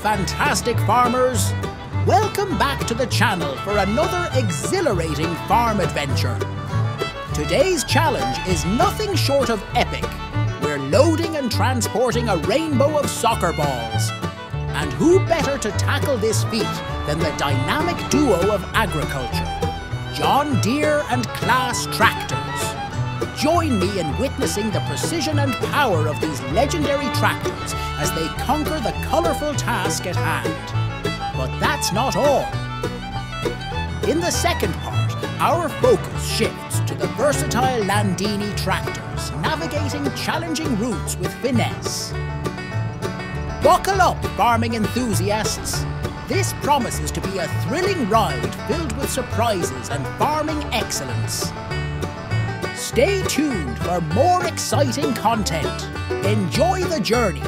fantastic farmers. Welcome back to the channel for another exhilarating farm adventure. Today's challenge is nothing short of epic. We're loading and transporting a rainbow of soccer balls. And who better to tackle this feat than the dynamic duo of agriculture, John Deere and Claas tractors. Join me in witnessing the precision and power of these legendary tractors as they conquer the colorful task at hand. But that's not all. In the second part, our focus shifts to the versatile Landini tractors, navigating challenging routes with finesse. Buckle up, farming enthusiasts! This promises to be a thrilling ride filled with surprises and farming excellence. Stay tuned for more exciting content. Enjoy the journey!